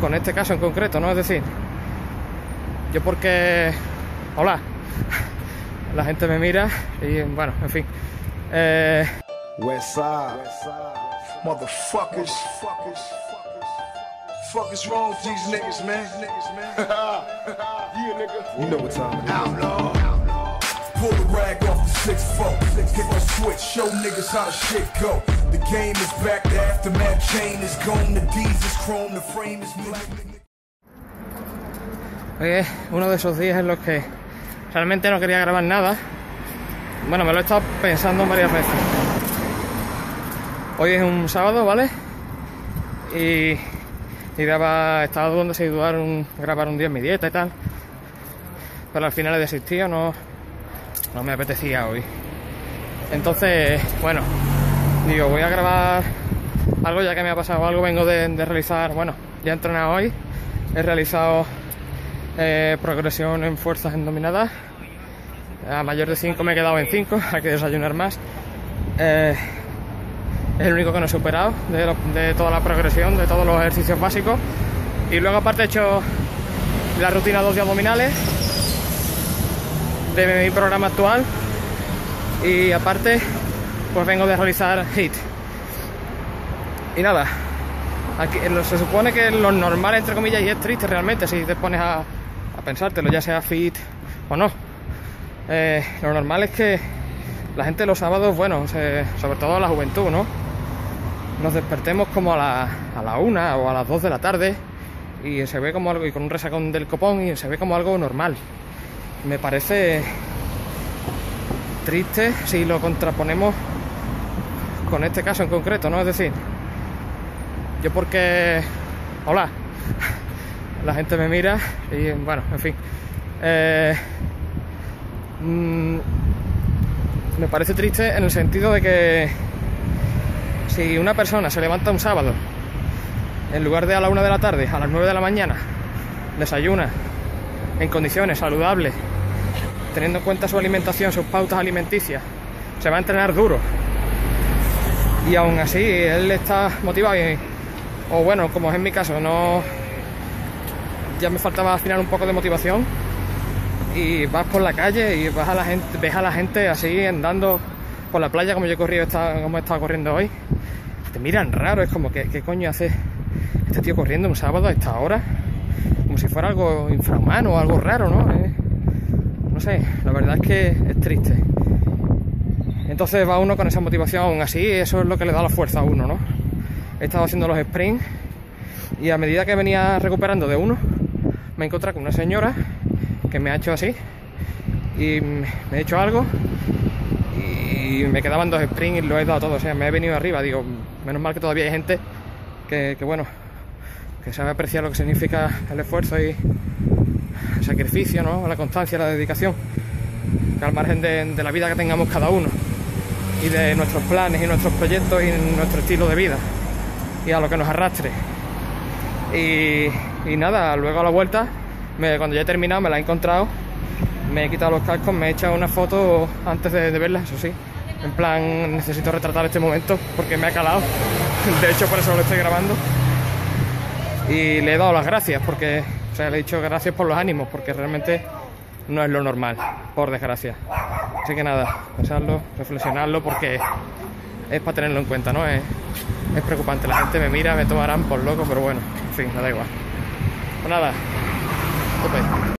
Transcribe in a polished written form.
con este caso en concreto, ¿no? Es decir, yo porque... hola, la gente me mira y bueno, en fin. Westside, motherfuckers, fuck is wrong with these niggas, man. Yeah, nigga. You know what time it is. Outlaw. Pull the rag off the 6-4. Hit the switch, show niggas how the shit go. The game is back, the aftermath chain is gone, the D's is chrome, the frame is black. Hoy es uno de esos días en los que realmente no quería grabar nada. Bueno, me lo he estado pensando varias veces. Hoy es un sábado, ¿vale? Y estaba dudando si grabar un día en mi dieta y tal. Pero al final he desistido, no me apetecía hoy. Entonces, bueno, digo, voy a grabar algo ya que me ha pasado algo. Vengo de realizar, bueno, ya he entrenado hoy. He realizado progresión en fuerzas dominadas. A mayor de 5 me he quedado en 5, hay que desayunar más. Es el único que no he superado de toda la progresión, de todos los ejercicios básicos. Y luego aparte he hecho la rutina 2 de abdominales de mi programa actual. Y aparte pues vengo de realizar HIIT. Y nada, aquí se supone que lo normal, entre comillas, y es triste realmente si te pones a pensártelo, ya sea fit o no. Lo normal es que la gente los sábados, bueno, sobre todo la juventud, ¿no? Nos despertemos como a la 1 o a las 2 de la tarde y se ve como algo, y con un resacón del copón, y se ve como algo normal. Me parece triste si lo contraponemos con este caso en concreto, ¿no? Es decir, yo porque... hola, la gente me mira y bueno, en fin. Me parece triste en el sentido de que si una persona se levanta un sábado, en lugar de a la 1 de la tarde, a las 9 de la mañana, desayuna en condiciones saludables, teniendo en cuenta su alimentación, sus pautas alimenticias, se va a entrenar duro, y aún así él está motivado, o bueno, como es en mi caso, no, ya me faltaba al final un poco de motivación. Y vas por la calle y ves a la gente así andando por la playa, como yo he corrido, como he estado corriendo hoy. Te miran raro, es como ¿qué coño hace este tío corriendo un sábado a esta hora? Como si fuera algo infrahumano o algo raro, ¿no? No sé, la verdad es que es triste. Entonces va uno con esa motivación, aún así, eso es lo que le da la fuerza a uno, ¿no? He estado haciendo los sprints y a medida que venía recuperando de uno, me encontré con una señora que me ha hecho así y me he hecho algo y me quedaban 2 sprints y lo he dado todo, o sea, me he venido arriba. Digo, menos mal que todavía hay gente que bueno, que sabe apreciar lo que significa el esfuerzo y el sacrificio, ¿no? La constancia, la dedicación, que al margen de la vida que tengamos cada uno y de nuestros planes y nuestros proyectos y nuestro estilo de vida y a lo que nos arrastre. Y nada, luego a la vuelta, cuando ya he terminado, me la he encontrado, me he quitado los cascos, me he echado una foto antes de verla, eso sí, en plan, necesito retratar este momento porque me ha calado, de hecho por eso lo estoy grabando, y le he dado las gracias, porque, o sea, le he dicho gracias por los ánimos, porque realmente no es lo normal, por desgracia. Así que nada, pensarlo, reflexionarlo, porque es para tenerlo en cuenta, ¿no? Es preocupante, la gente me mira, me tomarán por loco, pero bueno, en fin, me da igual. Pues nada. Okay.